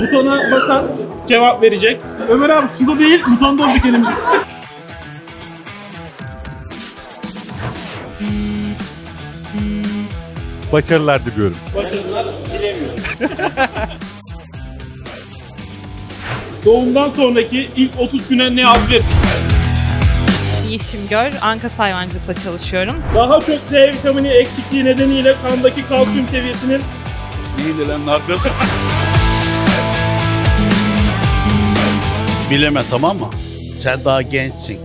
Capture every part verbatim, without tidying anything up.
Butona basan cevap verecek. Ömer abi suda değil, butonda olacak elimiz. Başarılar diliyorum. Başarılar dilemiyorum. Doğumdan sonraki ilk otuz güne ne yapabilir? Yeşim Gör, Ankas hayvancılıkla çalışıyorum. Daha çok C vitamini eksikliği nedeniyle kandaki kalsiyum seviyesinin... Neydi lan narkoz? Bileme, tamam mı? Sen daha gençsin.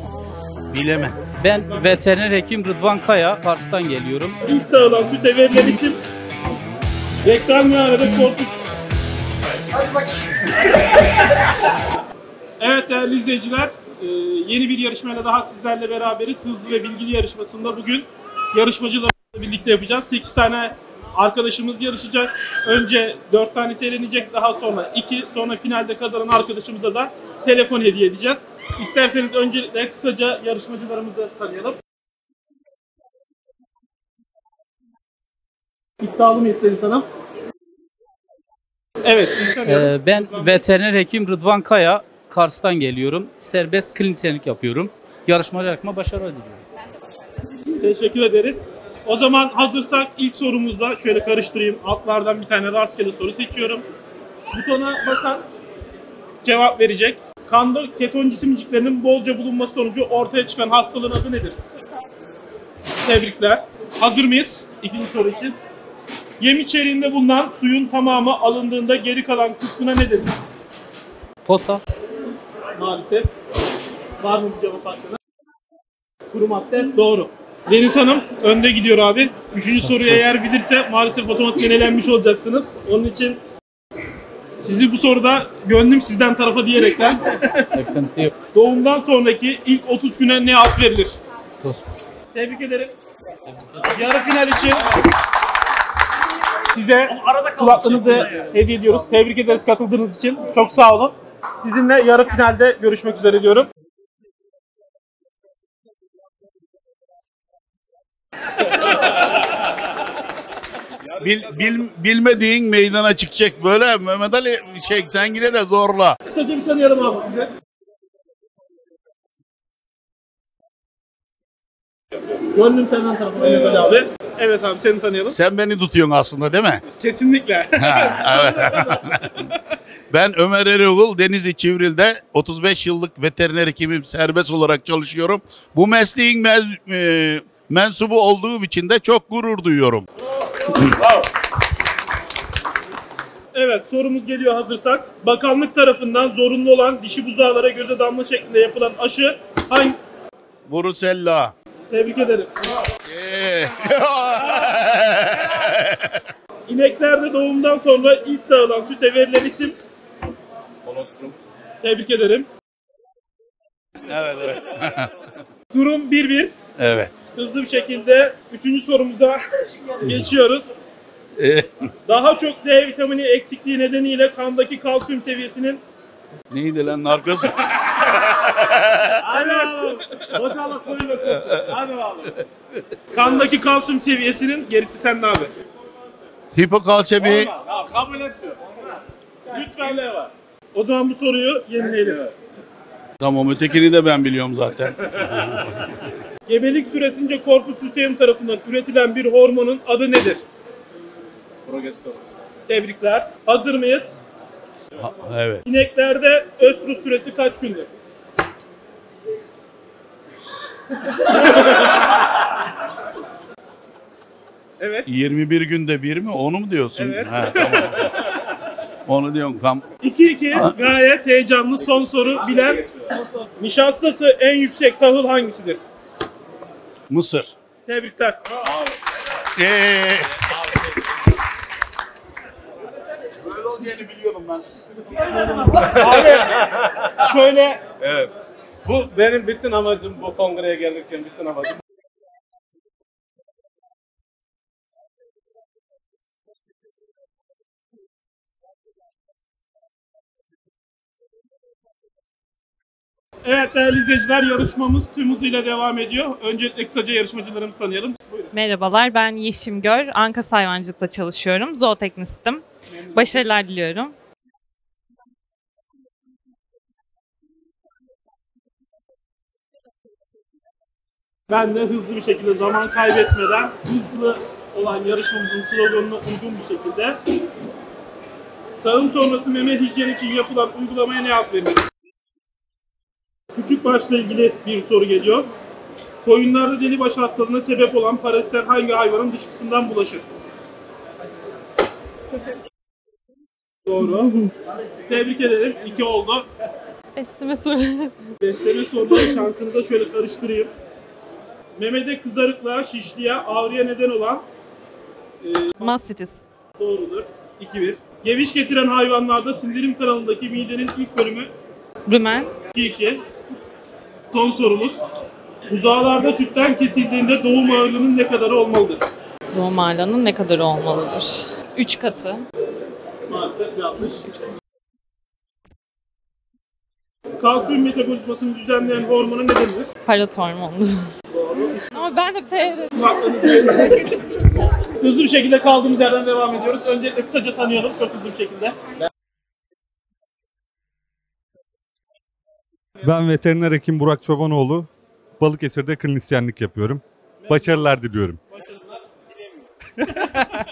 Bileme. Ben veteriner hekim Rıdvan Kaya, Kars'tan geliyorum. İlk sağılan süte verilen isim reklam yağrıda korktuk. Evet değerli izleyiciler, yeni bir yarışmayla daha sizlerle beraberiz. Hızlı ve bilgili yarışmasında bugün yarışmacılarla birlikte yapacağız. sekiz tane arkadaşımız yarışacak. Önce dört tanesi elenecek, daha sonra iki, sonra finalde kazanan arkadaşımıza da telefon hediye edeceğiz. İsterseniz öncelikle kısaca yarışmacılarımızı tanıyalım. İddialı mı istediniz hanım? Evet, sizi tanıyalım. Ee, ben veteriner hekim Rıdvan Kaya, Kars'tan geliyorum. Serbest klinisyenlik yapıyorum. Yarışmacı hakkında başarı diliyorum. Teşekkür ederiz. O zaman hazırsak ilk sorumuzla şöyle karıştırayım. Altlardan bir tane rastgele soru seçiyorum. Butona basan cevap verecek. Kanda keton cisimciklerinin bolca bulunması sonucu ortaya çıkan hastalığın adı nedir? Tebrikler. Hazır mıyız ikinci soru için? Yem içeriğinde bulunan suyun tamamı alındığında geri kalan kısmına ne denir? Posa. Maalesef. Var mı cevap hakkında? Kuru madde. Doğru. Deniz Hanım önde gidiyor abi. Üçüncü soruyu eğer bilirse maalesef otomatik elenmiş olacaksınız. Onun için sizi bu soruda gönlüm sizden tarafa diyerekten. Sıkıntı yok. Doğumdan sonraki ilk otuz güne ne ad verilir? Dost. Tebrik ederim. Yarı final için size kulaklığınızı hediye ediyoruz. Tebrik ederiz katıldığınız için. Çok sağ olun. Sizinle yarı finalde görüşmek üzere diyorum. Bil, bil, bilmediğin meydana çıkacak böyle. Mehmet Ali şey, sen yine de zorla. Kısaca bir tanıyalım abi size. Gönlüm senden tarafı Mehmet Ali abi. Evet abi, seni tanıyalım. Sen beni tutuyorsun aslında değil mi? Kesinlikle. Ha, ben Ömer Eriğul, Denizli Çivril'de otuz beş yıllık veteriner hekimim, serbest olarak çalışıyorum. Bu mesleğin mez, e, mensubu olduğum için de çok gurur duyuyorum. Evet, sorumuz geliyor hazırsak. Bakanlık tarafından zorunlu olan dişi buzağlara göze damla şeklinde yapılan aşı hangi? Brucella. Tebrik ederim. İneklerde doğumdan sonra ilk sağılan süte verilen isim? Kolostrum. Tebrik ederim. Evet, evet. Durum bir bir. Evet. Hızlı bir şekilde üçüncü sorumuza geçiyoruz. Daha çok D vitamini eksikliği nedeniyle kandaki kalsiyum seviyesinin... Neydi lan narkoz? Hadi oğlum. Boşallık koyun bakalım. Hadi oğlum. Kandaki kalsiyum seviyesinin gerisi sende abi. Hipokalsemi. Kabul etmiyor. Lütfen ne var? O zaman bu soruyu yenileyelim. Tamam, ötekini de ben biliyorum zaten. Gebelik süresince korpus luteum tarafından üretilen bir hormonun adı nedir? Progesteron. Tebrikler. Hazır mıyız? Ha, evet. İneklerde östrus süresi kaç gündür? Evet. yirmi bir günde bir mi? Onu mu diyorsun? Evet. Ha, tamam. Onu diyorum tam. iki iki gayet heyecanlı son soru bilen. Nişastası en yüksek tahıl hangisidir? Mısır. Tebrikler. Eee. Böyle olacağını biliyordum ben. Abi, şöyle. Evet. Bu benim bütün amacım, bu kongreye gelirken bütün amacım. Evet değerli izleyiciler, yarışmamız tüm hızıyla devam ediyor. Öncelikle kısaca yarışmacılarımızı tanıyalım. Buyurun. Merhabalar, ben Yeşim Gör, Ankas hayvancılıkla çalışıyorum. Zooteknistim. Başarılar diliyorum. Ben de hızlı bir şekilde zaman kaybetmeden hızlı olan yarışmamızın sloganına uygun bir şekilde sağım sonrası meme hijyeni için yapılan uygulamaya ne cevap veririz? Küçük başla ilgili bir soru geliyor. Koyunlarda deli baş hastalığına sebep olan parazitler hangi hayvanın dışkısından bulaşır? Doğru. Tebrik ederim. İki oldu. Besleme soruları. Besleme soruları şansını da şöyle karıştırayım. Memede kızarıklığa, şişliğe, ağrıya neden olan e, mastitis. Doğrudur. iki bir. Geviş getiren hayvanlarda sindirim kanalındaki midenin ilk bölümü rumen. iki iki. Son sorumuz. Uzağlarda sütten kesildiğinde doğum ağırlığının ne kadarı olmalıdır? Doğum ağırlığının ne kadarı olmalıdır? üç katı. Maalesef yanlış. Kalsiyum metabolizmasını düzenleyen hormonu ne denir? Parot hormonu. Doğru. Ama ben de P R T. Hızlı bir şekilde kaldığımız yerden devam ediyoruz. Öncelikle kısaca tanıyalım çok hızlı bir şekilde. Ben veteriner hekim Burak Çobanoğlu. Balıkesir'de klinisyenlik yapıyorum. Başarılar diliyorum. Başarılar dilemiyorum.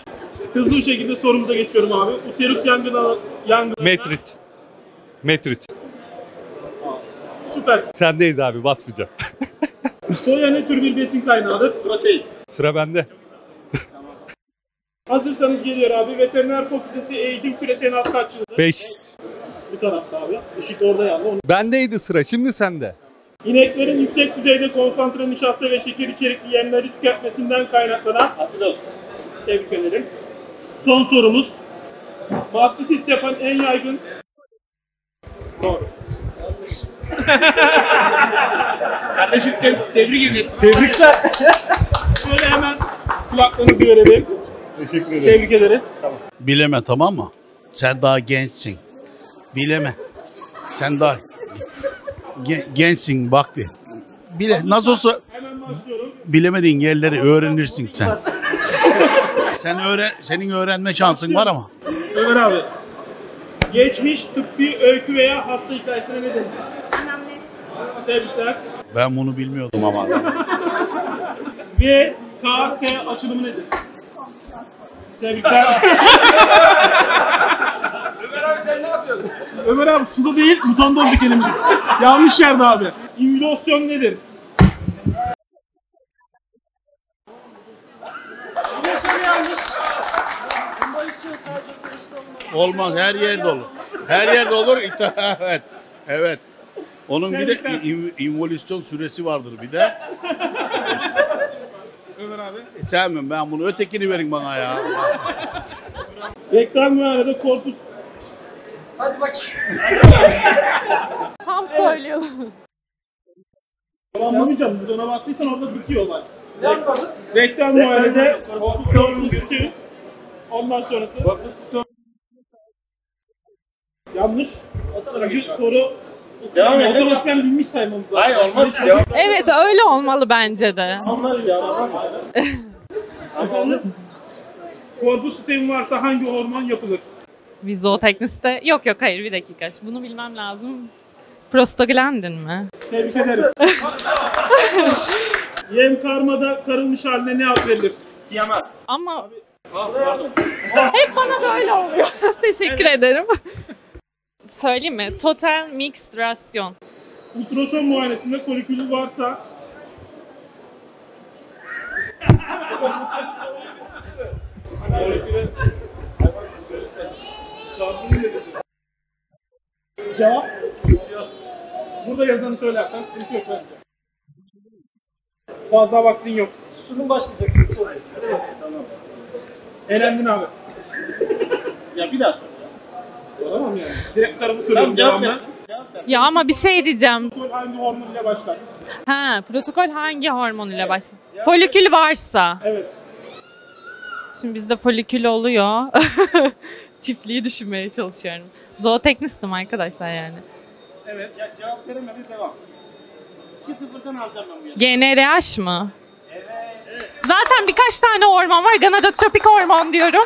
Hızlı bir şekilde sorumuza geçiyorum abi. Uterus yangını... yangını Metrit. Metrit. Süpersin. Sendeyiz abi, basmayacağım. Soya ne tür bir besin kaynağıdır? Protein. Sıra bende. Tamam. Hazırsanız geliyor abi. Veteriner fakültesi eğitim süresi en az kaç yıldır? beş. Bu tarafta abi. Işık orada yandı. Onu... Bendeydi sıra, şimdi sende. İneklerin yüksek düzeyde konsantre nişasta ve şeker içerikli yemleri tüketmesinden kaynaklanan asidoz. Tebrik ederim. Son sorumuz. Mastitis yapan en yaygın... Doğru. Kardeşim te tebrik ederim. Tebrikler. Şöyle hemen kulaklarınızı verelim. Teşekkür ederim. Tebrik ederiz. Tamam. Bileme, tamam mı? Sen daha gençsin. Bileme. Sen daha gen gençsin bak bir. Bile nasıl olsa bilemediğin yerleri öğrenirsin sen. Sen öğren, senin öğrenme şansın var ama. Ömer abi. Geçmiş tıbbi öykü veya hasta hikayesine ne denir? Anamnez. Tebrikler. Ben bunu bilmiyordum ama. Ve K S açılımı nedir? Tebrikler. Ömer abi sen ne yapıyorsun? Ömer abi suda değil, mutanda olacak elimiz. Yanlış yerde abi. İnvolüsyon nedir? Ne soru yanlış? İnvolüsyon sadece olmaz, her yerde olur. Her yerde olur. Evet. Evet. Onun bir de involüsyon süresi vardır bir de. Ömer abi. Sevmem ben bunu. Ötekini verin bana ya. Reklam mühendisliğinde korpus. Hadi bak. Tam söylüyorsun. Anlamayacağım. Buna bastıysan orada bitiyor olay. Ne anladın? Reklam mühendisliğinde korpus teorisi bitiyor. Ondan sonrası. Yanlış. Bir soru devam edelim. Otomatikten bilmiş saymamız lazım. Hayır olmaz. Evet öyle olmalı bence de. Anlar ya. Anlar. Korpus sistemi varsa hangi hormon yapılır? Vizotekniste. Yok yok hayır bir dakika. Şimdi bunu bilmem lazım. Prostaglandin mi? Tebrik ederim. Yem karmada karılmış haline ne ad verilir? Diyemez. Ama hep bana böyle oluyor. Teşekkür evet. ederim. Söyleyeyim mi? Total mixed rasyon. Ultrason muayenesinde folikülü varsa... Cevap? Burada yazanı söylersen sıkıntı yok bence. Fazla vaktin yok. Sunum başlayacak. Evet, tamam. Eğlendin abi. Ya bir daha. Tamam yani. Direkt tarafı söylüyorum. Cevap ver. Ya ama bir şey diyeceğim. Protokol hangi hormon ile başlar? Ha, protokol hangi hormon ile evet. başlar? Ya folikül evet. varsa. Evet. Şimdi bizde folikül oluyor. Çiftliği düşünmeye çalışıyorum. Zooteknistim arkadaşlar yani. Evet. Ya cevap veremedi devam. iki sıfırdan alacağım ben bu yarı. G n R H mı? Evet. evet. Zaten birkaç tane hormon var. Gonadotropik hormon diyorum.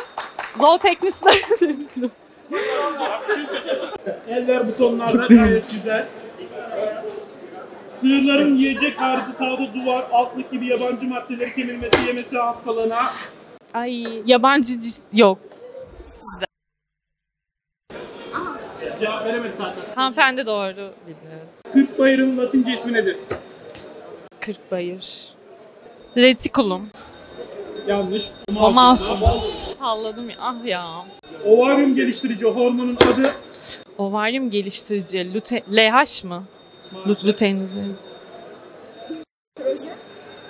Zooteknisler dedim. Eller butonlarda gayet güzel. Sığırların yiyecek harcı, tavda, duvar, altlık gibi yabancı maddeleri kemirmesi, yemesi hastalığına. Ay, yabancı yok. Cevap veremedim zaten. Hanımefendi doğru bildi. Kırkbayır'ın Latince ismi nedir? Kırkbayır. Retikulum. Yanlış. Masum. Salladım ya. Ah ya. Ovaryum geliştirici hormonun adı? Ovaryum geliştirici. Lute... L H mı? Luteinize.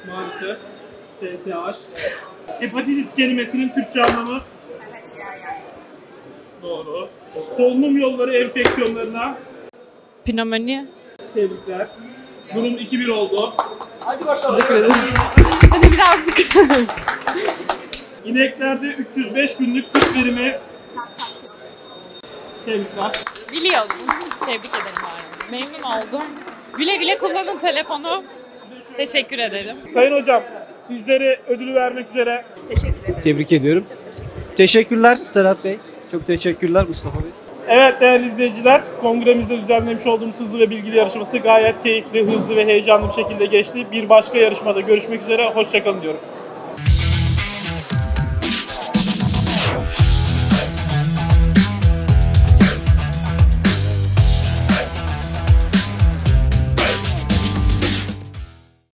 Maalesef. T S H. Hepatitis kelimesinin Türkçe anlamı? Doğru. Solunum yolları enfeksiyonlarına? Pnömoni. Tebrikler. Durum iki bir oldu. Hadi bakalım. Hadi birazcık. İneklerde üç yüz beş günlük süt verimi. Tebrikler. Biliyordum. Tebrik ederim abi. Memnun oldum. Güle güle kullanın telefonu. Teşekkür ederim. Sayın hocam, sizlere ödülü vermek üzere. Teşekkür ederim. Tebrik ediyorum. Teşekkür teşekkürler Serhat Bey. Çok teşekkürler Mustafa Bey. Evet değerli izleyiciler, kongremizde düzenlemiş olduğumuz hızlı ve bilgili yarışması gayet keyifli, hızlı ve heyecanlı bir şekilde geçti. Bir başka yarışmada görüşmek üzere, hoşça kalın diyorum.